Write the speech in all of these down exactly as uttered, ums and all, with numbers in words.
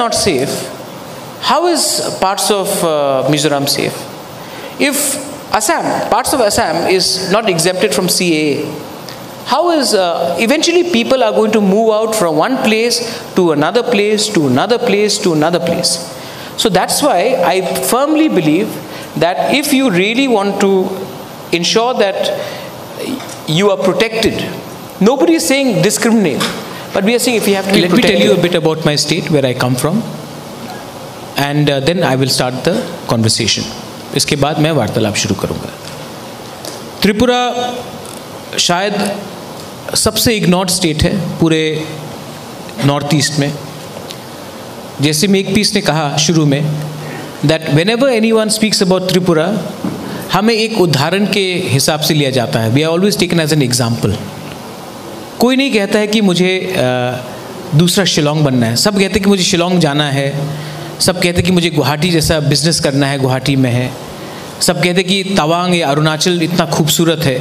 not safe, how is parts of uh, Mizoram safe? If Assam, parts of Assam is not exempted from C A A, how is, uh, eventually people are going to move out from one place to another place, to another place, to another place. So that's why I firmly believe that if you really want to ensure that you are protected, nobody is saying discriminate, but we are saying if you have to be protected. Let me tell you a bit about my state, where I come from, and uh, then I will start the conversation. इसके बाद मैं वार्तालाप शुरू करूँगा। त्रिपुरा शायद सबसे ignored state है पूरे नॉर्थ ईस्ट में। जैसे मेकपीस ने कहा शुरू में, that whenever anyone speaks about Tripura, हमें एक उदाहरण के हिसाब से लिया जाता है। We are always taken as an example. कोई नहीं कहता है कि मुझे दूसरा शिलांग बनना है। सब कहते हैं कि मुझे शिलांग जाना है। सब कहते हैं कि मुझे गुवाहाटी जैसा बिजनेस करना है, गुवाहाटी में है। सब कहते हैं कि तवांग या अरुणाचल इतना खूबसूरत है।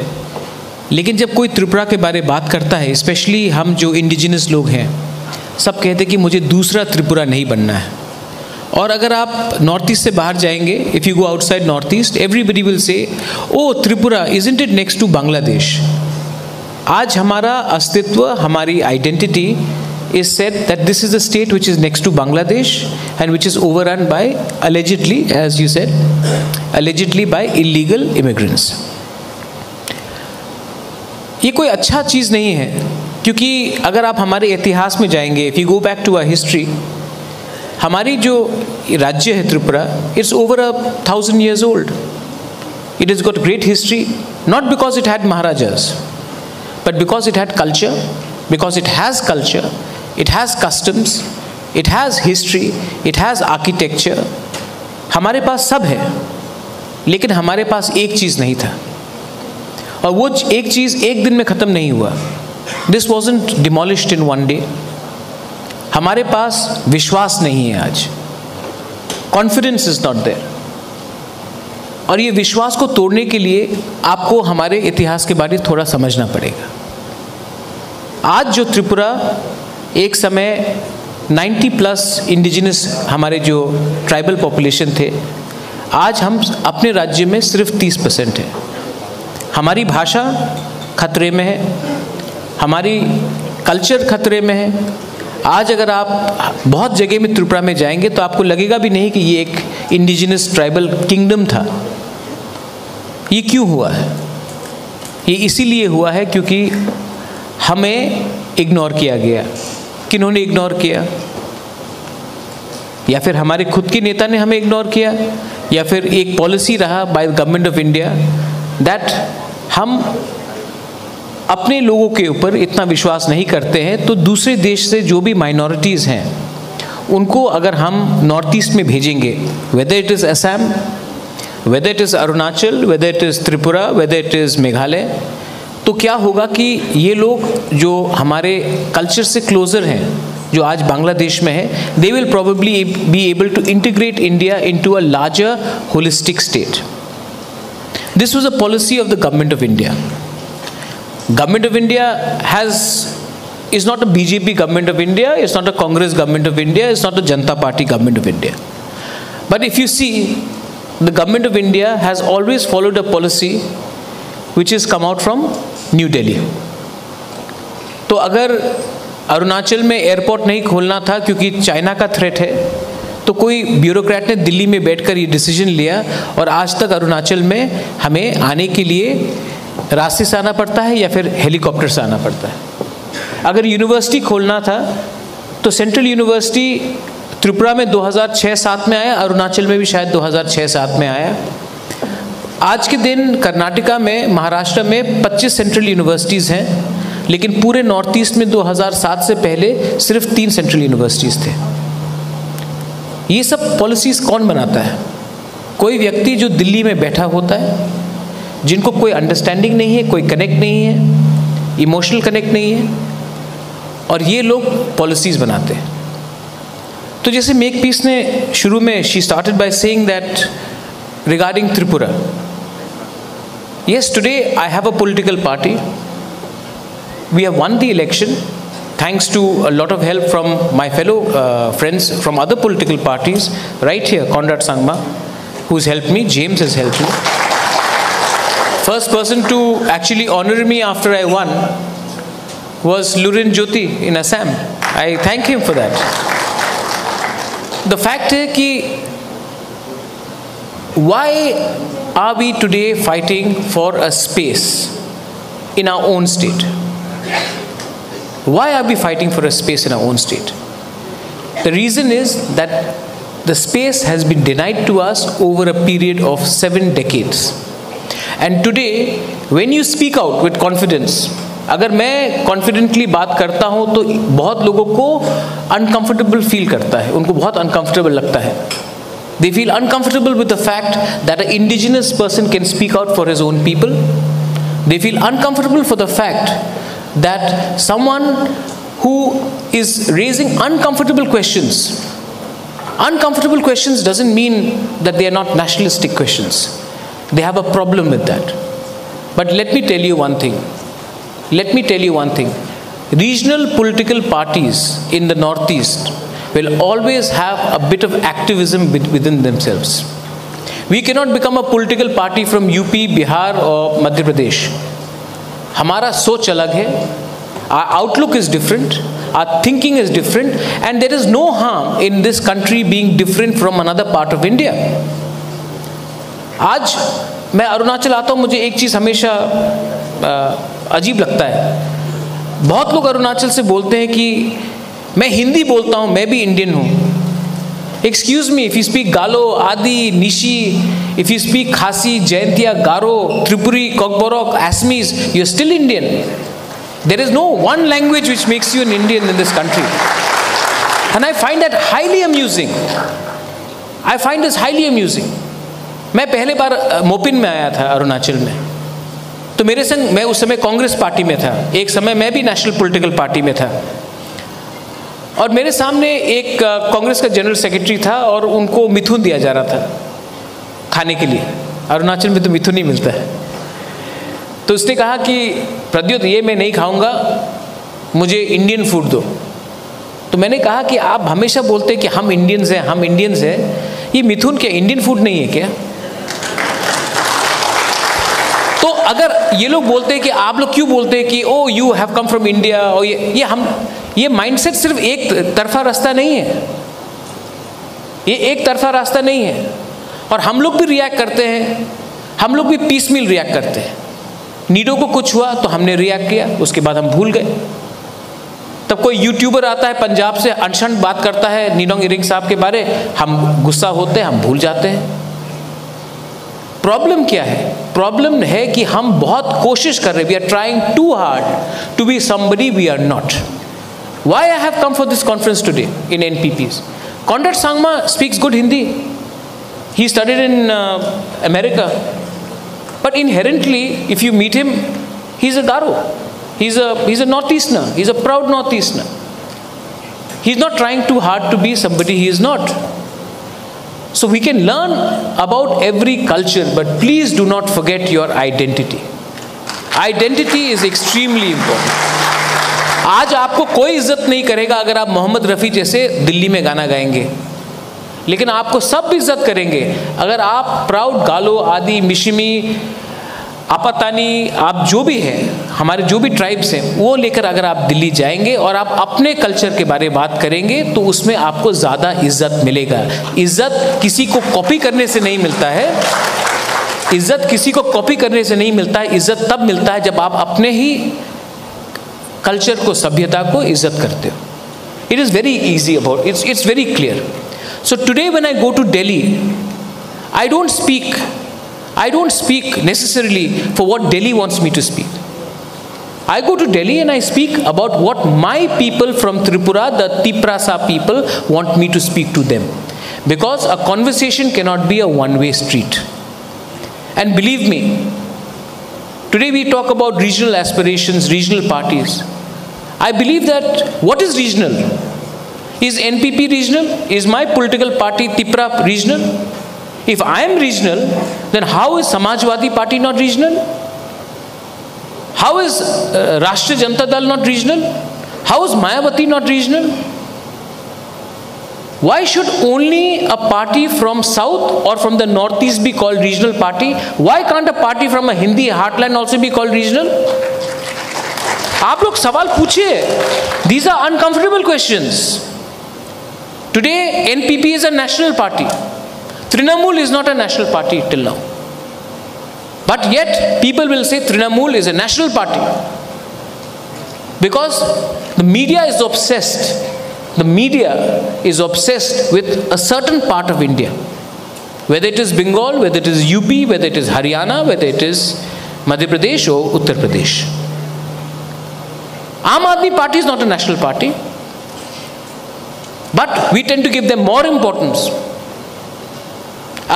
लेकिन जब कोई त्रिपुरा के बारे में बात करता है, स्पेशली हम जो इंडिजिनस लोग हैं, सब कहते हैं कि मुझे दूसरा त्रिपुरा नहीं बनना है। और अगर आप नॉर्थ ईस्ट से बाहर जाएंगे, if you go outside north east, everybody will say, oh Tripura, isn't it next to Bangladesh? आज हमारा अस्तित्व, हमारी identity is said that this is the state which is next to Bangladesh and which is overrun by, allegedly, as you said, allegedly by illegal immigrants. ये कोई अच्छा चीज़ नहीं है, क्योंकि अगर आप हमारे इतिहास में जाएंगे, if you go back to our history, हमारी जो राज्य है Tripura, it's over a thousand years old. It has got great history, not because it had Maharajas, but because it had culture, because it has culture, it has customs, it has history, it has architecture. हमारे पास सब है, लेकिन हमारे पास एक चीज़ नहीं था, और वो एक चीज़ एक दिन में ख़त्म नहीं हुआ. This wasn't demolished in one day. हमारे पास विश्वास नहीं है आज. Confidence is not there. और ये विश्वास को तोड़ने के लिए आपको हमारे इतिहास के बारे में थोड़ा समझना पड़ेगा. आज जो त्रिपुरा एक समय नब्बे प्लस इंडिजिनस हमारे जो ट्राइबल पॉपुलेशन थे, आज हम अपने राज्य में सिर्फ तीस परसेंट है. हमारी भाषा खतरे में है, हमारी कल्चर खतरे में है. आज अगर आप बहुत जगह में त्रिपुरा में जाएंगे तो आपको लगेगा भी नहीं कि ये एक इंडिजिनस ट्राइबल किंगडम था. ये क्यों हुआ है? ये इसीलिए हुआ है क्योंकि हमें इग्नोर किया गया. किन्होंने इग्नोर किया? या फिर हमारे खुद के नेता ने हमें इग्नोर किया, या फिर एक पॉलिसी रहा by the government of India that हम अपने लोगों के ऊपर इतना विश्वास नहीं करते हैं, तो दूसरे देश से जो भी माइनॉरिटीज़ हैं उनको अगर हम नॉर्थ ईस्ट में भेजेंगे, whether it is Assam, whether it is Arunachal, whether it is Tripura, whether it is Meghalaya, तो क्या होगा कि ये लोग जो हमारे कल्चर से क्लोज़र हैं, जो आज बांग्लादेश में है, they will probably be able to integrate India into a larger holistic state. This was a policy of the government of India. Government of India has is not a BJP government of India, is not a Congress government of India, is not a Janata party government of India. But if you see, the government of India has always followed a policy which has come out from New Delhi. तो अगर अरुणाचल में airport नहीं खोलना था क्योंकि China का threat है, तो कोई ब्यूरोक्रेट ने दिल्ली में बैठकर ये डिसीजन लिया, और आज तक अरुणाचल में हमें आने के लिए रास्ते से आना पड़ता है या फिर हेलीकॉप्टर से आना पड़ता है. अगर यूनिवर्सिटी खोलना था तो सेंट्रल यूनिवर्सिटी त्रिपुरा में दो हज़ार छह सात में आया, अरुणाचल में भी शायद दो हज़ार छह सात में आया. आज के दिन कर्नाटका में, महाराष्ट्र में पच्चीस सेंट्रल यूनिवर्सिटीज़ हैं, लेकिन पूरे नॉर्थ ईस्ट में दो हज़ार सात से पहले सिर्फ तीन सेंट्रल यूनिवर्सिटीज़ थे. ये सब पॉलिसीज़ कौन बनाता है? कोई व्यक्ति जो दिल्ली में बैठा होता है, जिनको कोई अंडरस्टैंडिंग नहीं है, कोई कनेक्ट नहीं है, इमोशनल कनेक्ट नहीं है, और ये लोग पॉलिसीज़ बनाते हैं. तो जैसे मेक पीस ने शुरू में, she started by saying that regarding Tripura, yes, today I have a political party. We have won the election. thanks to a lot of help from my fellow uh, friends from other political parties, right here, Konrad Sangma, who's helped me, James has helped me. First person to actually honor me after I won was Lurin Jyoti in Assam. I thank him for that. The fact is that why are we today fighting for a space in our own state? Why are we fighting for a space in our own state? The reason is that the space has been denied to us over a period of seven decades. And today, when you speak out with confidence, अगर मैं confidently बात करता हूँ तो बहुत लोगों को uncomfortable feel करता है, उनको बहुत uncomfortable लगता है. They feel uncomfortable with the fact that an indigenous person can speak out for his own people. They feel uncomfortable for the fact that someone who is raising uncomfortable questions, uncomfortable questions doesn't mean that they are not nationalistic questions. They have a problem with that. But let me tell you one thing. Let me tell you one thing. Regional political parties in the Northeast will always have a bit of activism within themselves. We cannot become a political party from U P, Bihar or Madhya Pradesh. Hamara soch alag hai, our outlook is different, our thinking is different, and there is no harm in this country being different from another part of India. Aaj main Arunachal aata hu, mujhe ek cheez hamesha ajeeb lagta hai. Bahut log Arunachal se bolte hain ki मैं हिंदी बोलता हूँ, मैं भी Indian हूँ. Excuse me, if you speak Galo, Adi, Nishi, if you speak Khasi, Jaintia, Garo, Tripuri, Kokborok, Assamese, you are still Indian. There is no one language which makes you an Indian in this country. And I find that highly amusing. I find this highly amusing. मैं पहले बार मोपिन में आया था अरुणाचल में, तो मेरे संग, मैं उस समय कांग्रेस पार्टी में था, एक समय मैं भी नेशनल पोलिटिकल पार्टी में था, और मेरे सामने एक कांग्रेस का जनरल सेक्रेटरी था और उनको मिथुन दिया जा रहा था खाने के लिए. अरुणाचल में तो मिथुन नहीं मिलता है. तो उसने कहा कि प्रद्योत, ये मैं नहीं खाऊंगा, मुझे इंडियन फूड दो. तो मैंने कहा कि आप हमेशा बोलते हैं कि हम इंडियंस हैं, हम इंडियंस हैं, ये मिथुन क्या इंडियन फूड नहीं है क्या? तो अगर ये लोग बोलते हैं कि आप लोग क्यों बोलते हैं कि oh you have come from India, और ये ये हम ये माइंडसेट सिर्फ एक तरफा रास्ता नहीं है, ये एक तरफा रास्ता नहीं है. और हम लोग भी रिएक्ट करते हैं, हम लोग भी पीस मील रिएक्ट करते हैं. नीडो को कुछ हुआ तो हमने रिएक्ट किया, उसके बाद हम भूल गए. तब कोई यूट्यूबर आता है पंजाब से, अनशन बात करता है निडोंग इरिंग साहब के बारे, हम गुस्सा होते हैं, हम भूल जाते हैं. प्रॉब्लम क्या है? प्रॉब्लम है कि हम बहुत कोशिश कर रहे हैं, we are trying to hard to be somebody we are not. Why I have come for this conference today in N P Ps? Konrad Sangma speaks good Hindi. He studied in uh, America. But inherently, if you meet him, he's a Garo. He's a, he's a Northeasterner. He's a proud Northeasterner. He's not trying too hard to be somebody he is not. So we can learn about every culture, but please do not forget your identity. Identity is extremely important. आज आपको कोई इज्जत नहीं करेगा अगर आप मोहम्मद रफ़ी जैसे दिल्ली में गाना गाएंगे, लेकिन आपको सब इज्जत करेंगे अगर आप प्राउड गालो, आदि, मिशिमी, आपातानी, आप जो भी हैं, हमारे जो भी ट्राइब्स हैं, वो लेकर अगर आप दिल्ली जाएंगे और आप अपने कल्चर के बारे में बात करेंगे तो उसमें आपको ज़्यादा इज्जत मिलेगा. इज्जत किसी को कॉपी करने से नहीं मिलता है. इज्जत किसी को कॉपी करने से नहीं मिलता है. इज्जत तब मिलता है जब आप अपने ही कल्चर को, सभ्यता को इज्जत करते हो. It is very easy about it. It's very clear. So today when I go to Delhi, I don't speak. I don't speak necessarily for what Delhi wants me to speak. I go to Delhi and I speak about what my people from Tripura, the Tiprasa people, want me to speak to them. Because a conversation cannot be a one-way street. And believe me, today we talk about regional aspirations, regional parties. I believe that what is regional? Is N P P regional? Is my political party Tipra regional? If I am regional, then how is Samajwadi Party not regional? How is uh, Rashtriya Janata Dal not regional? How is Mayawati not regional? Why should only a party from south or from the northeast be called regional party? Why can't a party from a Hindi heartland also be called regional? Aap log sawal puchiye. These are uncomfortable questions. Today, N P P is a national party. Trinamool is not a national party till now. But yet, people will say Trinamool is a national party. Because the media is obsessed. The media is obsessed with a certain part of India. Whether it is Bengal, whether it is U P, whether it is Haryana, whether it is Madhya Pradesh or Uttar Pradesh. Aam Aadmi Party is not a national party. But we tend to give them more importance.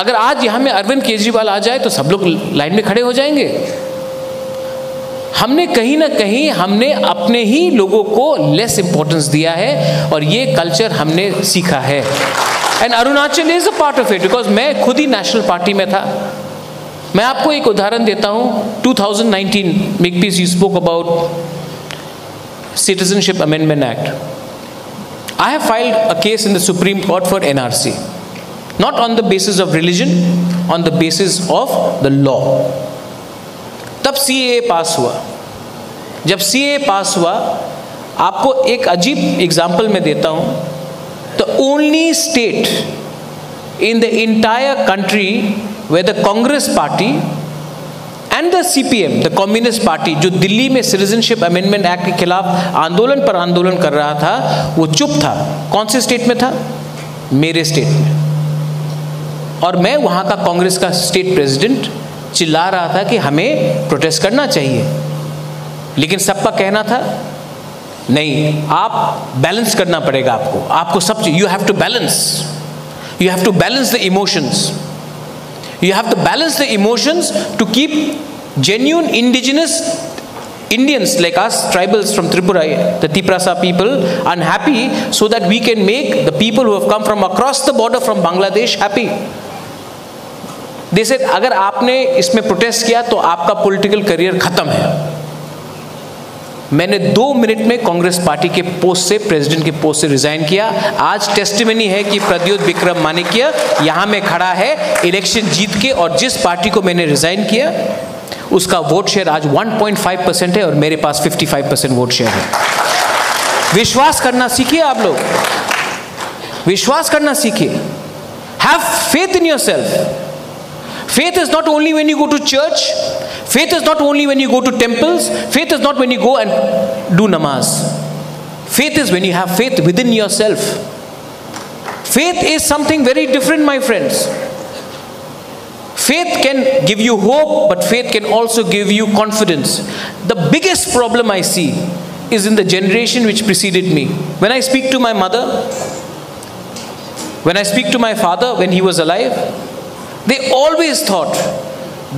अगर आज यहाँ में अरविंद केजरीवाल आ जाए तो सब लोग line में खड़े हो जाएंगे। हमने कहीं ना कहीं हमने अपने ही लोगों को less importance दिया है और ये culture हमने सीखा है। And Arunachal is a part of it because मैं खुद ही national party में था। मैं आपको एक उदाहरण देता हूँ। twenty nineteen, Makepeace, you spoke about Citizenship Amendment Act. I have filed a case in the Supreme Court for N R C. Not on the basis of religion, on the basis of the law. तब C A A pass हुआ. जब C A A pass हुआ, आपको एक अजीब example में देता हूँ. The only state in the entire country where the Congress party and the C P M, the Communist Party, जो दिल्ली में Citizenship Amendment Act के खिलाफ आंदोलन पर आंदोलन कर रहा था, वो चुप था. कौन से स्टेट में था? मेरे स्टेट में. और मैं वहाँ का कांग्रेस का स्टेट प्रेसिडेंट चिल्ला रहा था कि हमें प्रोटेस्ट करना चाहिए. लेकिन सबका कहना था, नहीं, आप बैलेंस करना पड़ेगा आपको. आपको सब चीज़, you have to balance. You have to balance the emotions. You have to balance the emotions to keep genuine indigenous Indians like us, tribals from Tripura, the Tiprasa people, unhappy so that we can make the people who have come from across the border from Bangladesh happy. They said, अगर आपने इसमें protest किया तो आपका political career खत्म है. मैंने दो मिनट में कांग्रेस पार्टी के पोस्ट से प्रेसिडेंट के पोस्ट से रिजाइन किया. आज टेस्टिमनी है कि प्रद्योत विक्रम मानिक्य यहाँ में खड़ा है इलेक्शन जीत के और जिस पार्टी को मैंने रिजाइन किया उसका वोट शेयर आज one point five परसेंट है और मेरे पास fifty-five परसेंट वोट शेयर है. विश्वास करना सीखिए आप लोग. विश्वास करना सीखिए. Have faith in yourself. Faith is not only when you go to church. Faith is not only when you go to temples. Faith is not when you go and do namaz. Faith is when you have faith within yourself. Faith is something very different, my friends. Faith can give you hope, but faith can also give you confidence. The biggest problem I see is in the generation which preceded me. When I speak to my mother, when I speak to my father when he was alive, they always thought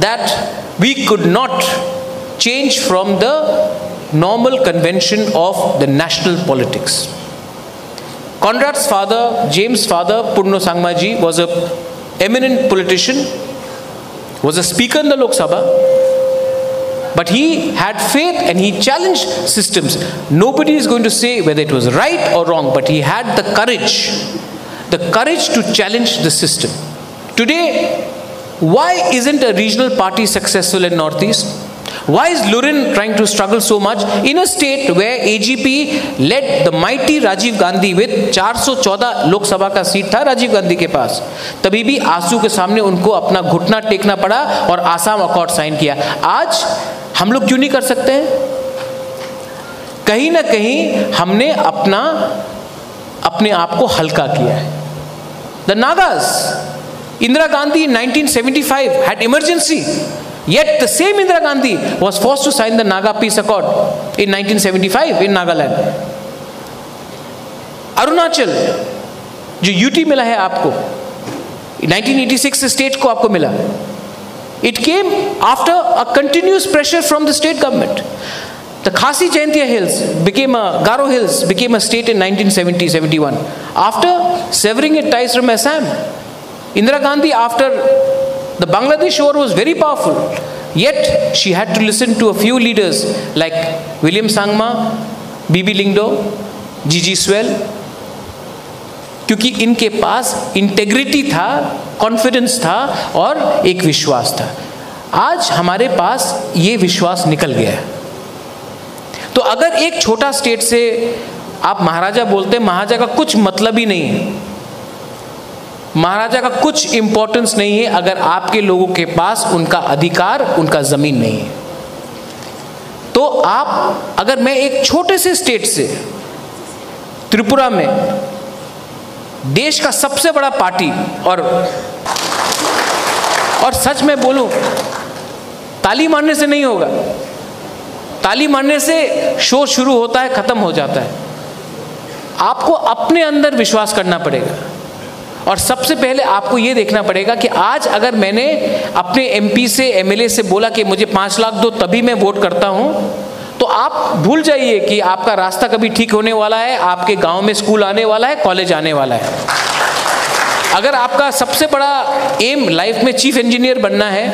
that we could not change from the normal convention of the national politics. Conrad's father, James' father, Purno Sangmaji, was an eminent politician, was a speaker in the Lok Sabha, but he had faith and he challenged systems. Nobody is going to say whether it was right or wrong, but he had the courage, the courage to challenge the system. Today, why isn't a regional party successful in Northeast? Why is Lurin trying to struggle so much in a state where A G P led the mighty Rajiv Gandhi with four hundred fourteen Lok Sabha ka seat tha Rajiv Gandhi ke paas. तभी भी आंसू के सामने उनको अपना घुटना टेकना पड़ा और आसाम अकॉर्ड साइन किया. आज हम लोग क्यों नहीं कर सकते हैं? कहीं ना कहीं हमने अपना अपने आप को हल्का किया है. The Nagas. Indira Gandhi in nineteen seventy-five had emergency, yet the same Indira Gandhi was forced to sign the Naga Peace Accord in nineteen seventy-five in Nagaland. Arunachal, जो U T मिला है आपको, in nineteen eighty-six the state को आपको मिला. It came after a continuous pressure from the state government. The Khasi Jayantia Hills became a, Garo Hills became a state in nineteen seventy to seventy-one after severing its ties from Assam. Indira Gandhi, after the Bangladesh war, was very powerful. Yet, she had to listen to a few leaders like William Sangma, बीबी लिंगडो, जीजी swell, क्योंकि इनके पास integrity था, confidence था और एक विश्वास था। आज हमारे पास ये विश्वास निकल गया है। तो अगर एक छोटा स्टेट से आप महाराजा बोलते हैं, महाराजा का कुछ मतलब ही नहीं है, महाराजा का कुछ इंपॉर्टेंस नहीं है अगर आपके लोगों के पास उनका अधिकार, उनका ज़मीन नहीं है। तो आप, अगर मैं एक छोटे से स्टेट से, त्रिपुरा में देश का सबसे बड़ा पार्टी, और और सच में बोलूं, ताली मारने से नहीं होगा, ताली मारने से शो शुरू होता है, ख़त्म हो जाता है। आपको अपने अंदर विश्वास करना पड़ेगा और सबसे पहले आपको ये देखना पड़ेगा कि आज अगर मैंने अपने एमपी से, एमएलए से बोला कि मुझे पाँच लाख दो तभी मैं वोट करता हूँ, तो आप भूल जाइए कि आपका रास्ता कभी ठीक होने वाला है, आपके गांव में स्कूल आने वाला है, कॉलेज आने वाला है। अगर आपका सबसे बड़ा एम लाइफ में चीफ इंजीनियर बनना है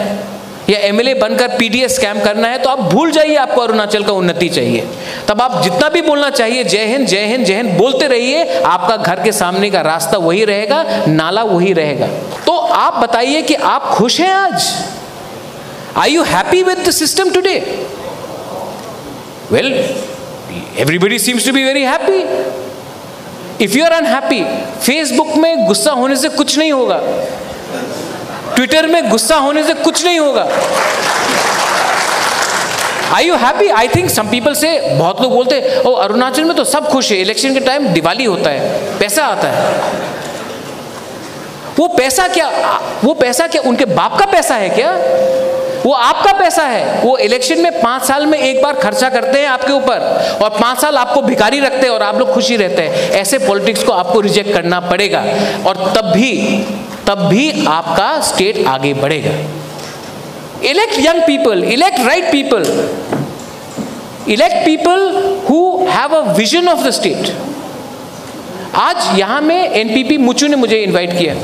या एमएलए बनकर पीडीएस स्कैम करना है, तो आप भूल जाइए आपको अरुणाचल का उन्नति चाहिए। तब आप जितना भी बोलना चाहिए, जय हिंद जय हिंद जय हिंद बोलते रहिए, आपका घर के सामने का रास्ता वही रहेगा, नाला वही रहेगा। तो आप बताइए कि आप खुश हैं आज? Are you happy with the system today? Well, everybody seems to be very happy. If you are unhappy, Facebook में गुस्सा होने से कुछ नहीं होगा, Twitter में गुस्सा होने से कुछ नहीं होगा। Are you happy? I think some people say, बहुत लोग बोलते हैं, ओ अरुणाचल में तो सब खुश है, इलेक्शन के टाइम दिवाली होता है, पैसा आता है। वो पैसा क्या, वो पैसा क्या उनके बाप का पैसा है क्या? वो आपका पैसा है। वो इलेक्शन में पाँच साल में एक बार खर्चा करते हैं आपके ऊपर और पाँच साल आपको भिखारी रखते हैं और आप लोग खुशी रहते हैं। ऐसे पॉलिटिक्स को आपको रिजेक्ट करना पड़ेगा और तब भी तब भी आपका स्टेट आगे बढ़ेगा। Elect young people, elect right people, elect people who have a vision of the state. आज यहाँ में एनपीपी मुचू ने मुझे इन्वाइट किया,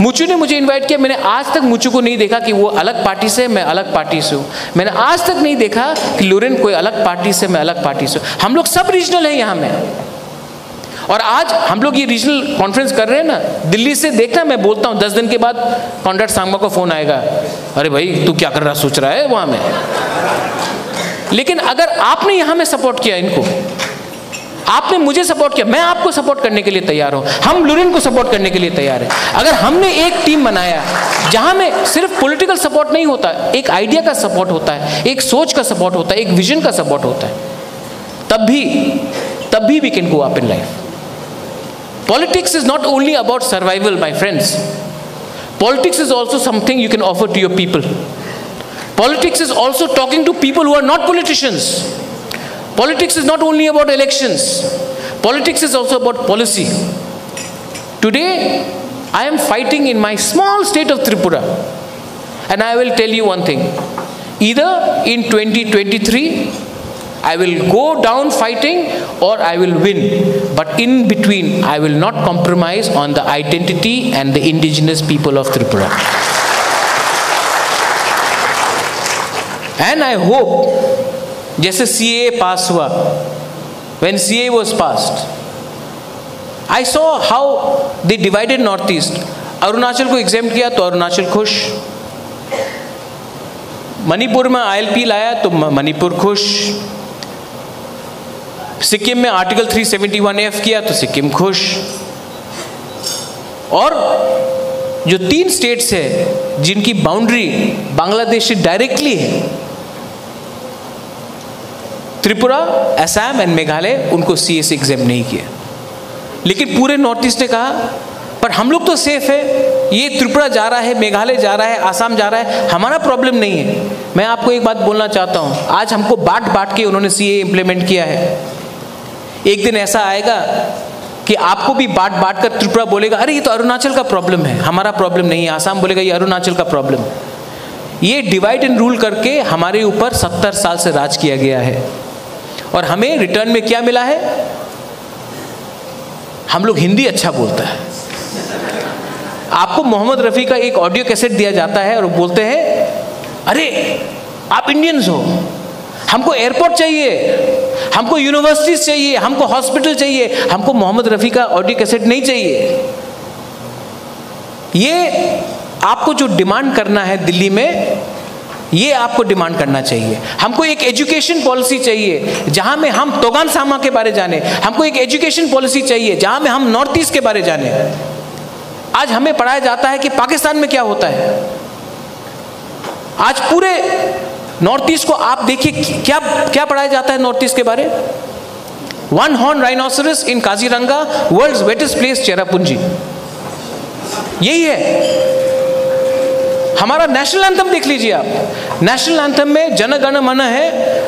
मुचू ने मुझे इनवाइट किया। मैंने आज तक मुचू को नहीं देखा कि वो अलग पार्टी से, मैं अलग पार्टी से हूँ। मैंने आज तक नहीं देखा कि लुरेन कोई अलग पार्टी से, मैं अलग पार्टी से हूँ। हम लोग सब रीजनल हैं यहाँ में और आज हम लोग ये रीजनल कॉन्फ्रेंस कर रहे हैं ना, दिल्ली से। देखना मैं बोलता हूँ, दस दिन के बाद कॉन्ट्रैक्ट सांगमा को फ़ोन आएगा, अरे भाई तू क्या कर रहा, सोच रहा है वहाँ में। लेकिन अगर आपने यहाँ में सपोर्ट किया इनको, आपने मुझे सपोर्ट किया, मैं आपको सपोर्ट करने के लिए तैयार हूँ, हम लुरिन को सपोर्ट करने के लिए तैयार हैं। अगर हमने एक टीम बनाया जहाँ में सिर्फ पॉलिटिकल सपोर्ट नहीं होता, एक आइडिया का सपोर्ट होता है, एक सोच का सपोर्ट होता है, एक विजन का सपोर्ट होता है, तब भी तब भी we can go up in life. Politics is not only about survival my friends, politics is also something you can offer to your people. Politics is also talking to people who are not politicians. Politics is not only about elections. Politics is also about policy. Today, I am fighting in my small state of Tripura. And I will tell you one thing. Either in twenty twenty-three, I will go down fighting or I will win. But in between, I will not compromise on the identity and the indigenous people of Tripura. And I hope, जैसे C A A pass हुआ, when C A A was passed, I saw how they divided Northeast. Arunachal को exempt किया तो अरुणाचल खुश, मणिपुर में I L P लाया तो मणिपुर खुश, सिक्किम में आर्टिकल तीन सौ इकहत्तर F किया तो सिक्किम खुश। और जो तीन स्टेट्स है जिनकी बाउंड्री बांग्लादेश से डायरेक्टली है, त्रिपुरा, असम एंड मेघालय, उनको सी ए से एग्जाम नहीं किया। लेकिन पूरे नॉर्थ ईस्ट ने कहा पर हम लोग तो सेफ है, ये त्रिपुरा जा रहा है, मेघालय जा रहा है, आसाम जा रहा है, हमारा प्रॉब्लम नहीं है। मैं आपको एक बात बोलना चाहता हूँ, आज हमको बांट बांट के उन्होंने सी ए इम्प्लीमेंट किया है। एक दिन ऐसा आएगा कि आपको भी बांट बांट कर त्रिपुरा बोलेगा अरे ये तो अरुणाचल का प्रॉब्लम है, हमारा प्रॉब्लम नहीं है, आसाम बोलेगा ये अरुणाचल का प्रॉब्लम है। ये डिवाइड एंड रूल करके हमारे ऊपर सत्तर साल से राज किया गया है और हमें रिटर्न में क्या मिला है? हम लोग हिंदी अच्छा बोलता है। आपको मोहम्मद रफ़ी का एक ऑडियो कैसेट दिया जाता है और बोलते हैं अरे आप इंडियंस हो, हमको एयरपोर्ट चाहिए, हमको यूनिवर्सिटीज चाहिए, हमको हॉस्पिटल चाहिए, हमको मोहम्मद रफ़ी का ऑडियो कैसेट नहीं चाहिए। ये आपको जो डिमांड करना है दिल्ली में, ये आपको डिमांड करना चाहिए। हमको एक एजुकेशन पॉलिसी चाहिए जहाँ में हम तोगान सामा के बारे जाने, हमको एक एजुकेशन पॉलिसी चाहिए जहाँ में हम नॉर्थ ईस्ट के बारे जाने। आज हमें पढ़ाया जाता है कि पाकिस्तान में क्या होता है। आज पूरे नॉर्थ ईस्ट को आप देखिए, क्या क्या पढ़ाया जाता है नॉर्थ ईस्ट के बारे। One horn rhinoceros in Kaziranga, world's wettest place Cherrapunji, यही है हमारा नेशनल एंथम। देख लीजिए आप, नेशनल एंथम में जन गण मन है,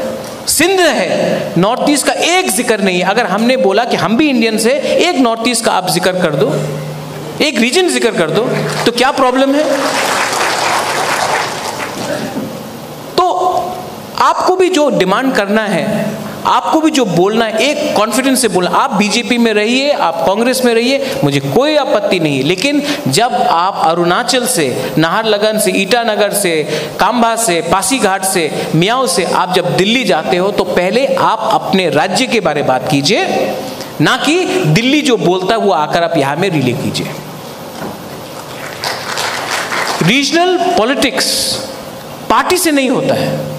सिंध है, नॉर्थ ईस्ट का एक जिक्र नहीं है। अगर हमने बोला कि हम भी इंडियन से, एक नॉर्थ ईस्ट का आप जिक्र कर दो, एक रीजन जिक्र कर दो, तो क्या प्रॉब्लम है। आपको भी जो डिमांड करना है, आपको भी जो बोलना है, एक कॉन्फिडेंस से बोलना। आप बीजेपी में रहिए, आप कांग्रेस में रहिए, मुझे कोई आपत्ति नहीं, लेकिन जब आप अरुणाचल से, नाहरलगन से, ईटानगर से, काम्बा से, पासीघाट से, मियाओ से आप जब दिल्ली जाते हो, तो पहले आप अपने राज्य के बारे में बात कीजिए, ना कि दिल्ली जो बोलता है वो आकर आप यहाँ में रिले कीजिए। रीजनल पॉलिटिक्स पार्टी से नहीं होता है,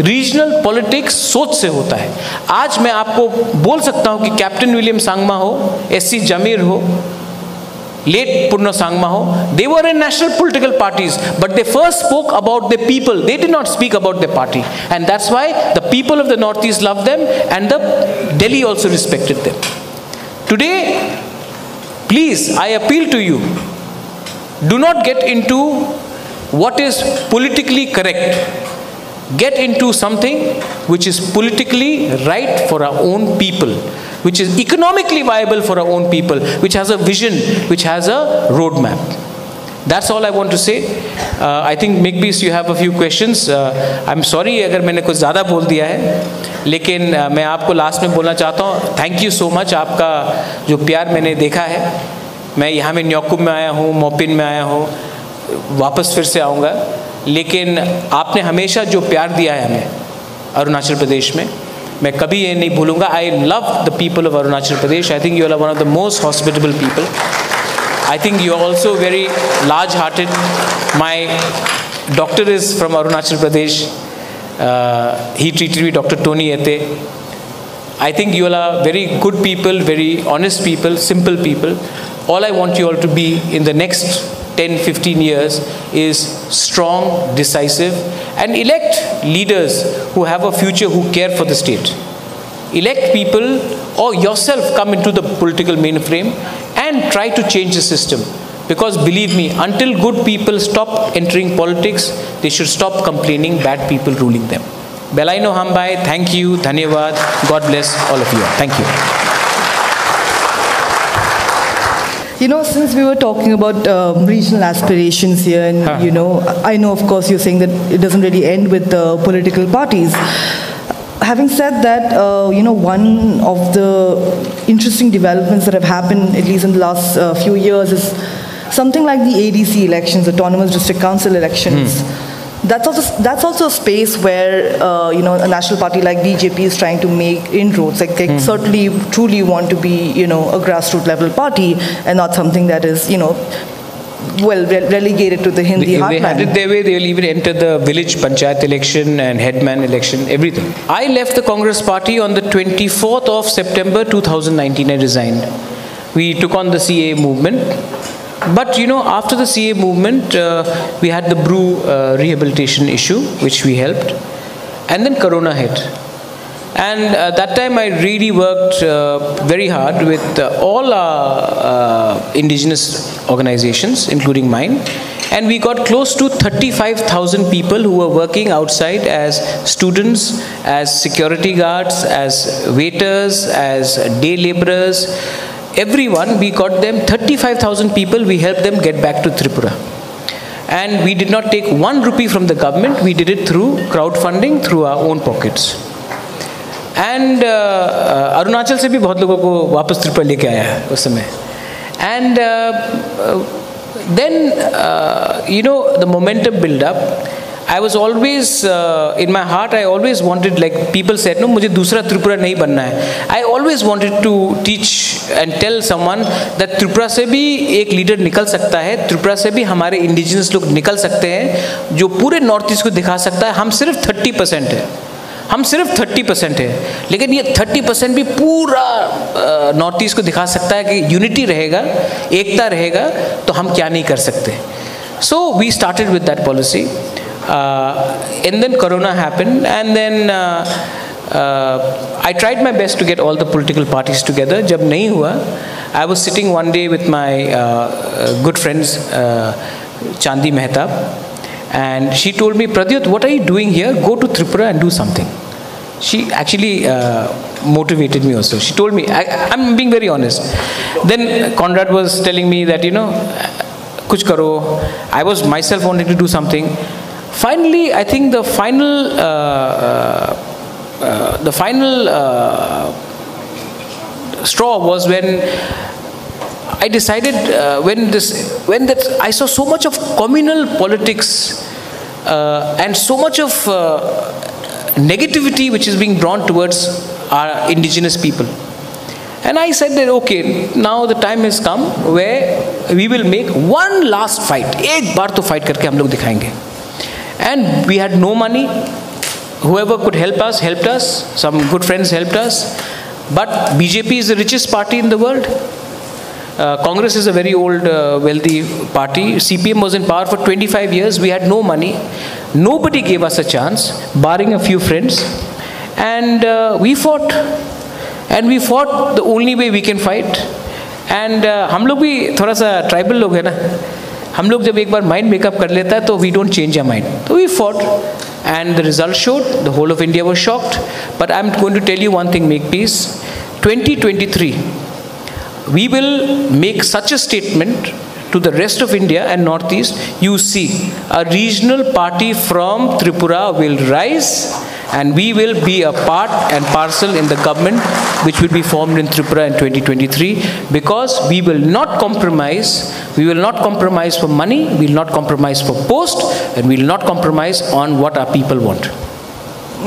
रीजनल पॉलिटिक्स सोच से होता है। आज मैं आपको बोल सकता हूं कि कैप्टन विलियम सांगमा हो, एससी जमीर हो, लेट पूर्णा सांगमा हो, they were in national political parties, but they first spoke about the people, they did not speak about the party, and that's why the people of the north east love them and the Delhi also respected them. Today please I appeal to you, do not get into what is politically correct, get into something which is politically right for our own people, which is economically viable for our own people, which has a vision, which has a roadmap. That's all I want to say. Uh, I think maybe you have a few questions. Uh, I'm sorry अगर मैंने कुछ ज़्यादा बोल दिया है, लेकिन uh, मैं आपको लास्ट में बोलना चाहता हूँ, thank you so much। आपका जो प्यार मैंने देखा है, मैं यहाँ में न्योकुम में आया हूँ, मोपिन में आया हूँ, वापस फिर से आऊँगा, लेकिन आपने हमेशा जो प्यार दिया है हमें अरुणाचल प्रदेश में, मैं कभी ये नहीं भूलूंगा। I love the people of Arunachal Pradesh. I think you are one of the most hospitable people. I think you are also very large hearted. My doctor is from Arunachal Pradesh, he treated me, doctor Tony Ete. I think you all are very good people, very honest people, simple people. All I want you all to be in the next ten fifteen years is strong, decisive, and elect leaders who have a future, who care for the state. Elect people or yourself come into the political mainframe and try to change the system. Because believe me, until good people stop entering politics, they should stop complaining bad people ruling them. Belaino Hambai, thank you, Dhanyavad, God bless all of you. Thank you. You know, since we were talking about um, regional aspirations here, and huh. you know, I know, of course, you're saying that it doesn't really end with the political parties. Having said that, uh, you know, one of the interesting developments that have happened, at least in the last uh, few years, is something like the A D C elections, autonomous district council elections. Hmm. That's also, that's also a space where uh, you know, a national party like B J P is trying to make inroads. Like they mm. certainly truly want to be, you know, a grassroots level party and not something that is, you know, well re relegated to the Hindi heartland. If they had it their way, they will even enter the village panchayat election and headman election, everything. I left the Congress party on the twenty-fourth of September two thousand nineteen. I resigned. We took on the C A movement. But you know, after the C A movement, uh, we had the Brew uh, rehabilitation issue, which we helped, and then Corona hit. And uh, that time I really worked uh, very hard with uh, all our uh, indigenous organizations, including mine, and we got close to thirty-five thousand people who were working outside as students, as security guards, as waiters, as day laborers. Everyone, we got them, thirty-five thousand people, we helped them get back to Tripura. And we did not take one rupee from the government, we did it through crowdfunding, through our own pockets. And uh, uh, Arunachal se bhi bahut logo ko wapas Tripura leke aaya hai us samay. And uh, uh, then, uh, you know, the momentum built up. I was always, uh, in my heart, I always wanted, like people said, no, mujhe dusra Tripura nahi banna hai. I always wanted to teach and tell someone that Tripura se bhi ek leader nikal sakta hai, Tripura se bhi hamare indigenous log nikal sakte hain, jo pure North East ko dikha sakta hai. Hum sirf thirty percent hai. हम सिर्फ thirty percent है, लेकिन ये thirty percent भी पूरा north east को दिखा सकता है कि यूनिटी रहेगा, एकता रहेगा, तो हम क्या नहीं कर सकते. So we started with that policy and then corona happened and then I tried my best to get all the political parties together. जब नहीं हुआ, I was sitting one day with my good friends Chandi Mehta. And she told me, Pradyut, what are you doing here? Go to Tripura and do something. She actually uh, motivated me also. She told me, I, I'm being very honest. Then Conrad was telling me that, you know, kuch karo. I was myself wanting to do something. Finally, I think the final, uh, uh, the final uh, straw was when I decided uh, when this, when that I saw so much of communal politics uh, and so much of uh, negativity which is being drawn towards our indigenous people. And I said that, okay, now the time has come where we will make one last fight. Ek baar to fight karke hum log dikhayenge. And we had no money. Whoever could help us, helped us. Some good friends helped us. But B J P is the richest party in the world. Uh, Congress is a very old, uh, wealthy party. C P M was in power for twenty-five years. We had no money. Nobody gave us a chance, barring a few friends. And uh, we fought. And we fought the only way we can fight. And हम लोग भी थोड़ा सा tribal लोग हैं ना. हम लोग जब एक बार mind makeup कर लेता है तो we don't change our mind. So we fought. And the result showed. The whole of India was shocked. But I'm going to tell you one thing, Makepeace. twenty twenty-three. We will make such a statement to the rest of India and Northeast. You see, a regional party from Tripura will rise and we will be a part and parcel in the government which will be formed in Tripura in twenty twenty-three, because we will not compromise. We will not compromise for money, we will not compromise for post, and we will not compromise on what our people want.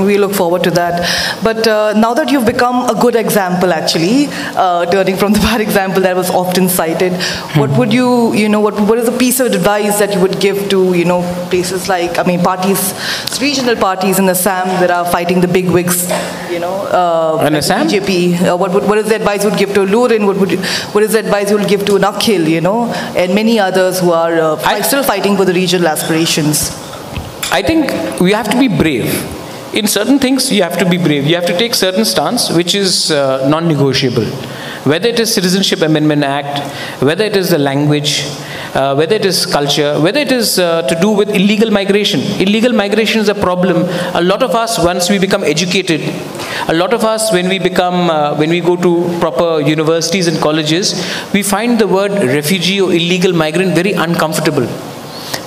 We look forward to that. But uh, now that you've become a good example, actually, uh, turning from the bad example that was often cited, hmm. what would you, you know, what, what is a piece of advice that you would give to, you know, places like, I mean, parties, regional parties in Assam that are fighting the big wigs, you know, uh, in Assam? B J P. Uh, what, would, what is the advice you would give to Lurin? What, would you, what is the advice you would give to Nakhil, you know, and many others who are uh, I, still fighting for the regional aspirations? I think we have to be brave. In certain things, you have to be brave. You have to take certain stance, which is uh, non-negotiable. Whether it is Citizenship Amendment Act, whether it is the language, uh, whether it is culture, whether it is uh, to do with illegal migration. Illegal migration is a problem. A lot of us, once we become educated, a lot of us, when we become, uh, when we go to proper universities and colleges, we find the word refugee or illegal migrant very uncomfortable.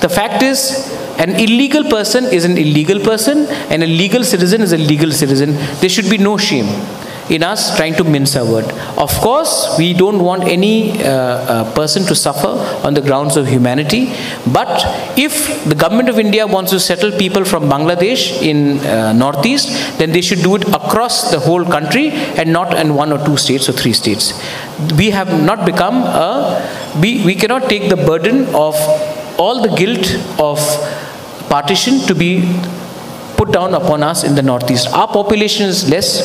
The fact is, an illegal person is an illegal person, and a legal citizen is a legal citizen. There should be no shame in us trying to mince our word. Of course, we don't want any uh, uh, person to suffer on the grounds of humanity. But if the government of India wants to settle people from Bangladesh in uh, Northeast, then they should do it across the whole country and not in one or two states or three states. We have not become a... We, we cannot take the burden of all the guilt of partition to be put down upon us in the Northeast. Our population is less.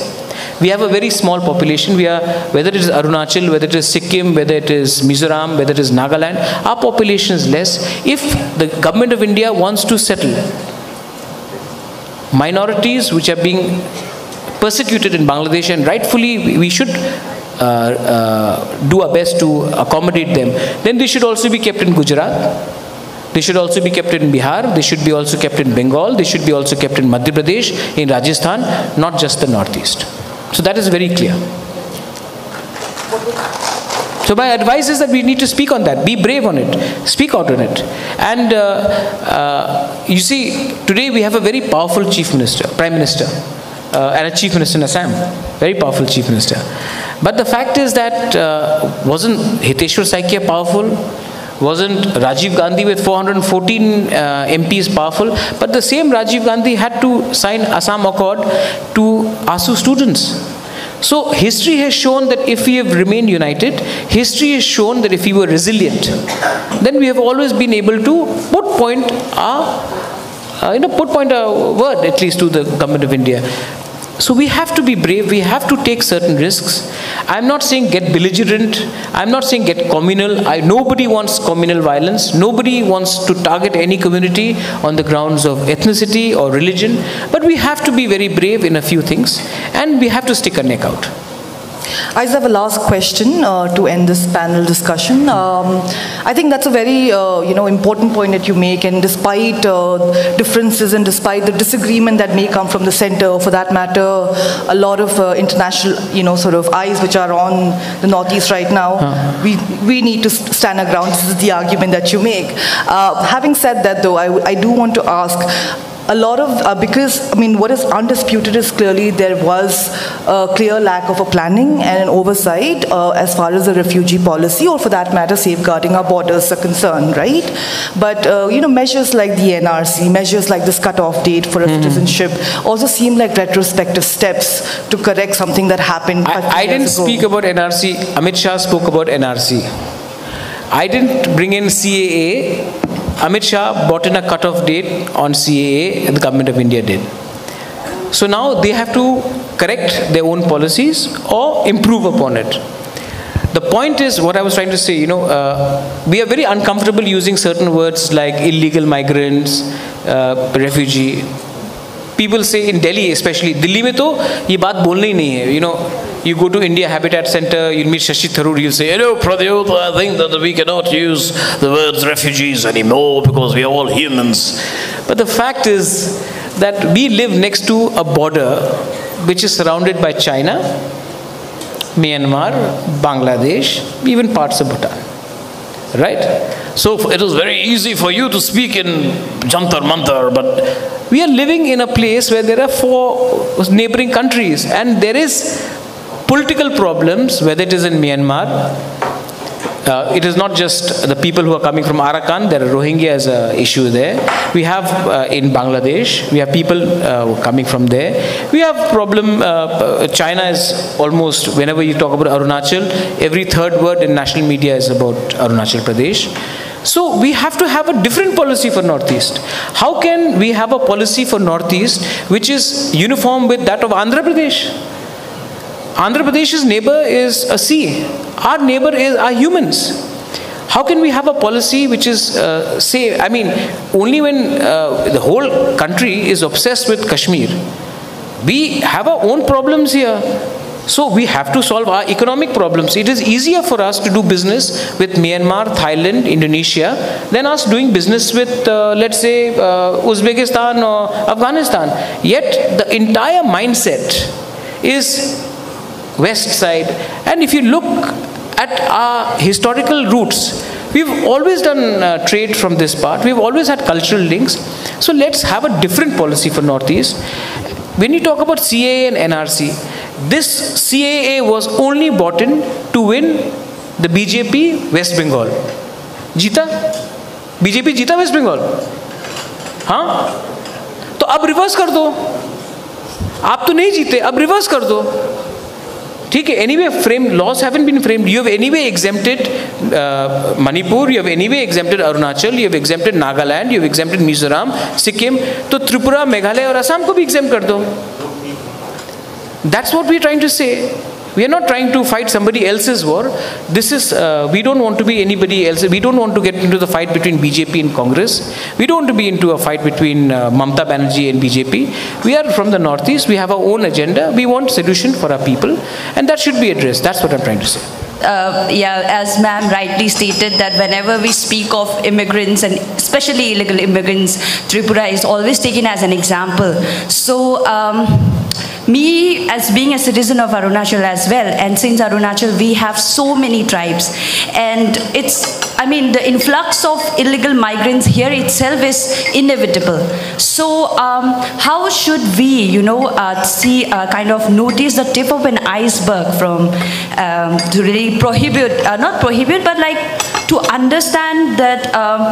We have a very small population. We are, whether it is Arunachal, whether it is Sikkim, whether it is Mizoram, whether it is Nagaland, our population is less. If the government of India wants to settle minorities which are being persecuted in Bangladesh, and rightfully we should uh, uh, do our best to accommodate them, then they should also be kept in Gujarat. They should also be kept in Bihar, they should be also kept in Bengal, they should be also kept in Madhya Pradesh, in Rajasthan, not just the Northeast. So that is very clear. So my advice is that we need to speak on that, be brave on it, speak out on it. And uh, uh, you see, today we have a very powerful Chief Minister, Prime Minister, uh, and a Chief Minister in Assam, very powerful Chief Minister. But the fact is that uh, wasn't Hiteshwar Saikya powerful? Wasn't Rajiv Gandhi with four hundred fourteen uh, M Ps powerful? But the same Rajiv Gandhi had to sign Assam Accord to ASU students. So history has shown that if we have remained united, history has shown that if we were resilient, then we have always been able to put point our, uh, you know, put point our word, at least to the government of India. So we have to be brave, we have to take certain risks. I'm not saying get belligerent, I'm not saying get communal. I, nobody wants communal violence, nobody wants to target any community on the grounds of ethnicity or religion, but we have to be very brave in a few things and we have to stick our neck out. I just have a last question uh, to end this panel discussion. Um, I think that's a very uh, you know, important point that you make, and despite uh, differences and despite the disagreement that may come from the center, for that matter, a lot of uh, international you know, sort of eyes which are on the Northeast right now, uh-huh. we, we need to stand our ground. This is the argument that you make. Uh, having said that though, I, I do want to ask, a lot of, uh, because, I mean, what is undisputed is clearly there was a clear lack of a planning and an oversight uh, as far as the refugee policy, or for that matter, safeguarding our borders are concerned, right? But, uh, you know, measures like the N R C, measures like this cutoff date for a citizenship also seem like retrospective steps to correct something that happened. I, I didn't speak about N R C. Amit Shah spoke about N R C. I didn't bring in C A A. Amit Shah brought in a cutoff date on C A A, the government of India did. So now they have to correct their own policies or improve upon it. The point is, what I was trying to say, you know, uh, we are very uncomfortable using certain words like illegal migrants, uh, refugee. People say in Delhi especially, Delhi mein toh ye baat bolna hi nahi hai, you know. You go to India Habitat Center, you'll meet Shashi Tharoor, you'll say, you know, Pradyut, I think that we cannot use the words refugees anymore because we are all humans. But the fact is that we live next to a border which is surrounded by China, Myanmar, Bangladesh, even parts of Bhutan. Right? So it is very easy for you to speak in Jantar Mantar, but we are living in a place where there are four neighboring countries and there is political problems, whether it is in Myanmar, uh, it is not just the people who are coming from Arakan, there are Rohingya as an issue there. We have uh, in Bangladesh, we have people uh, coming from there. We have problem, uh, China is almost, whenever you talk about Arunachal, every third word in national media is about Arunachal Pradesh. So we have to have a different policy for Northeast. How can we have a policy for Northeast which is uniform with that of Andhra Pradesh? Andhra Pradesh's neighbor is a sea. Our neighbor is our humans. How can we have a policy which is uh, say, I mean, only when uh, the whole country is obsessed with Kashmir. We have our own problems here. So we have to solve our economic problems. It is easier for us to do business with Myanmar, Thailand, Indonesia than us doing business with, uh, let's say, uh, Uzbekistan or Afghanistan. Yet the entire mindset is West side, and if you look at our historical roots, we've always done uh, trade from this part, we've always had cultural links, so let's have a different policy for Northeast. When you talk about C A A and N R C, this C A A was only bought in to win the B J P West Bengal. Jita? B J P Jita West Bengal? Huh? So now reverse kar do. Aap to nahi jeete, ab reverse kar do. Anyway, framed, laws haven't been framed. You have anyway exempted uh, Manipur, you have anyway exempted Arunachal, you have exempted Nagaland, you have exempted Mizoram, Sikkim. So Tripura, Meghalaya or Assam ko bhi exempt kar do. That's what we're trying to say. We are not trying to fight somebody else's war. This is, uh, we don't want to be anybody else. We don't want to get into the fight between B J P and Congress. We don't want to be into a fight between uh, Mamata Banerjee and B J P. We are from the Northeast. We have our own agenda. We want solution for our people. And that should be addressed. That's what I'm trying to say. Uh, yeah, as ma'am rightly stated, that whenever we speak of immigrants and especially illegal immigrants, Tripura is always taken as an example. So um, me as being a citizen of Arunachal as well, and since Arunachal we have so many tribes, and it's, I mean, the influx of illegal migrants here itself is inevitable. So um, how should we, you know, uh, see, uh, kind of notice the tip of an iceberg from um, to really prohibit, uh, not prohibit, but like to understand that um,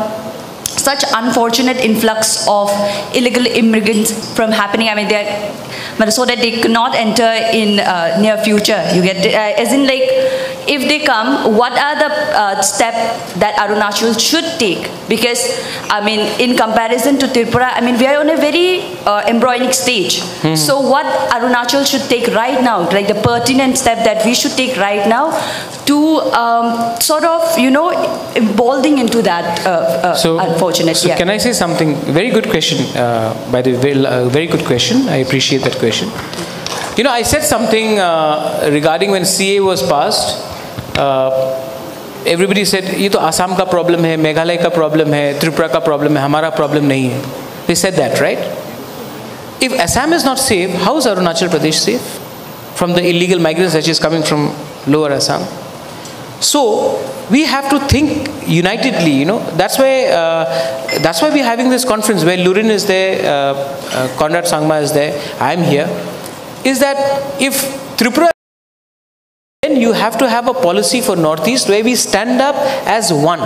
such unfortunate influx of illegal immigrants from happening, I mean, they're, so that they cannot enter in uh, near future, you get, uh, as in like, if they come, what are the uh, step that Arunachal should take? Because, I mean, in comparison to Tripura, I mean, we are on a very uh, embryonic stage. Mm-hmm. So what Arunachal should take right now, like the pertinent step that we should take right now to um, sort of, you know, evolving into that uh, uh, so, unfortunate. So yeah. Can I say something? Very good question, uh, by the way, very, uh, very good question. I appreciate that question. You know, I said something uh, regarding when C A was passed. Uh, everybody said, "ये तो Assam का problem है, Meghalaya का problem है, Tripura का problem है, हमारा problem नहीं है." They said that, right? If Assam is not safe, how is Arunachal Pradesh safe from the illegal migrants that is coming from Lower Assam? So we have to think unitedly. You know, that's why uh, that's why we're having this conference where Lurin is there, uh, uh, Conrad Sangma is there, I'm here. Is that if Tripura, then you have to have a policy for Northeast where we stand up as one.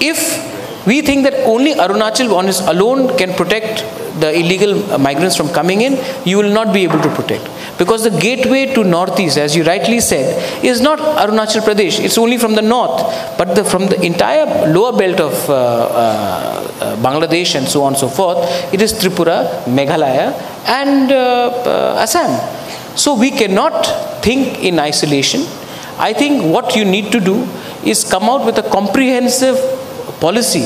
If we think that only Arunachal on its alone can protect the illegal migrants from coming in, you will not be able to protect. Because the gateway to Northeast, as you rightly said, is not Arunachal Pradesh. It's only from the north. But the, from the entire lower belt of uh, uh, Bangladesh and so on and so forth, it is Tripura, Meghalaya, and uh, uh, Assam. So we cannot think in isolation. I think what you need to do is come out with a comprehensive policy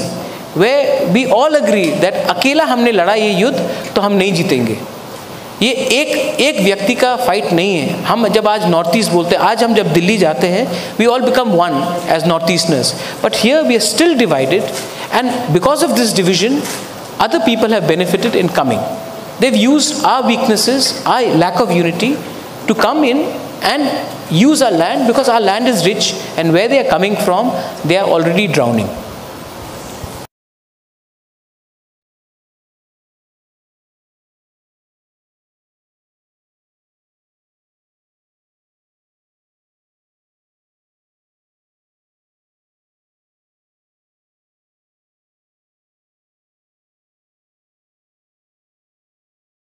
where we all agree that अकेला हमने लड़ा ये युद्ध तो हम नहीं जीतेंगे. ये एक एक व्यक्ति का fight नहीं है. हम जब आज North East बोलते हैं, आज हम जब दिल्ली जाते हैं, we all become one as North Easterners. But here we are still divided, and because of this division, other people have benefited in coming. They've used our weaknesses, our lack of unity, to come in and use our land because our land is rich, and where they are coming from, they are already drowning.